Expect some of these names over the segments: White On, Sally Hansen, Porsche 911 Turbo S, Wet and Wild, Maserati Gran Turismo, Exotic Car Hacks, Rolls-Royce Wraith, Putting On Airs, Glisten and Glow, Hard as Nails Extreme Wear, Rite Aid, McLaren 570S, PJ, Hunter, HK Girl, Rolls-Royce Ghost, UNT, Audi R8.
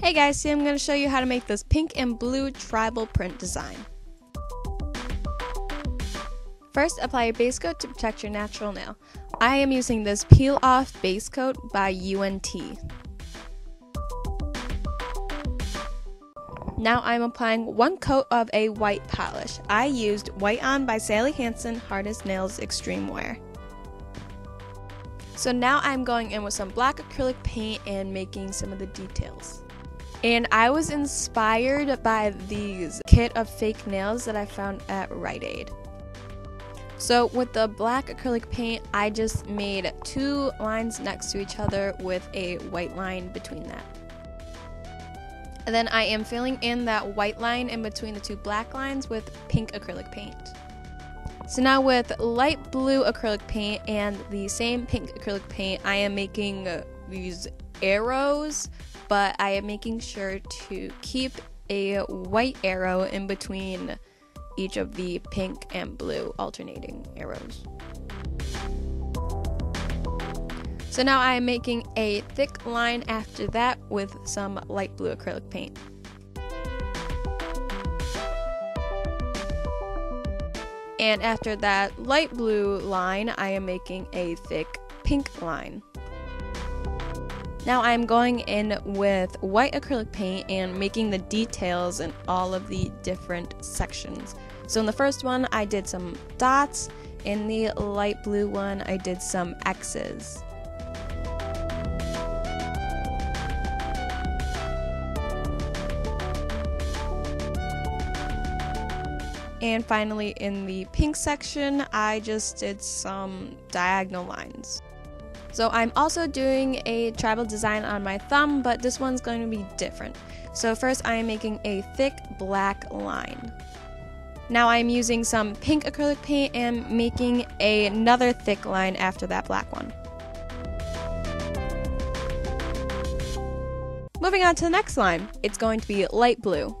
Hey guys, today I'm going to show you how to make this pink and blue tribal print design. First, apply a base coat to protect your natural nail. I am using this Peel Off Base Coat by UNT. Now I'm applying one coat of a white polish. I used White On by Sally Hansen, Hard as Nails Extreme Wear. So now I'm going in with some black acrylic paint and making some of the details. And I was inspired by these kit of fake nails that I found at Rite Aid. So with the black acrylic paint, I just made two lines next to each other with a white line between that. And then I am filling in that white line in between the two black lines with pink acrylic paint. So now with light blue acrylic paint and the same pink acrylic paint, I am making these arrows, but I am making sure to keep a white arrow in between each of the pink and blue alternating arrows. So now I am making a thick line after that with some light blue acrylic paint. And after that light blue line, I am making a thick pink line. Now I'm going in with white acrylic paint and making the details in all of the different sections. So in the first one, I did some dots. In the light blue one, I did some X's. And finally, in the pink section, I just did some diagonal lines. So I'm also doing a tribal design on my thumb, but this one's going to be different. So first I am making a thick black line. Now I'm using some pink acrylic paint and making another thick line after that black one. Moving on to the next line, it's going to be light blue.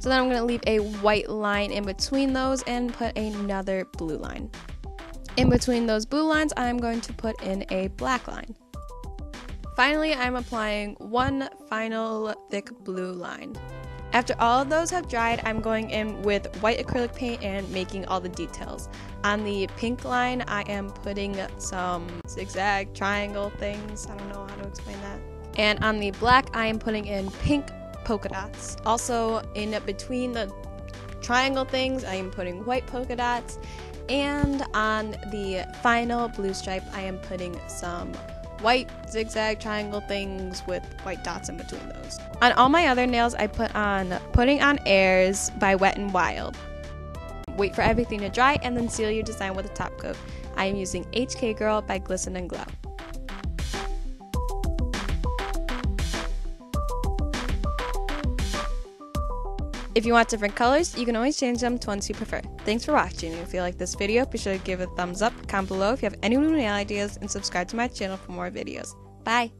So then I'm going to leave a white line in between those and put another blue line. In between those blue lines, I'm going to put in a black line. Finally, I'm applying one final thick blue line. After all of those have dried, I'm going in with white acrylic paint and making all the details. On the pink line, I am putting some zigzag triangle things. I don't know how to explain that. And on the black, I am putting in pink polka dots. Also, in between the triangle things, I am putting white polka dots. And on the final blue stripe, I am putting some white zigzag triangle things with white dots in between those. On all my other nails, I put on Putting On Airs by Wet and Wild. Wait for everything to dry and then seal your design with a top coat. I am using HK Girl by Glisten and Glow. If you want different colors, you can always change them to ones you prefer. Thanks for watching. If you like this video, be sure to give it a thumbs up, comment below if you have any new nail ideas, and subscribe to my channel for more videos. Bye!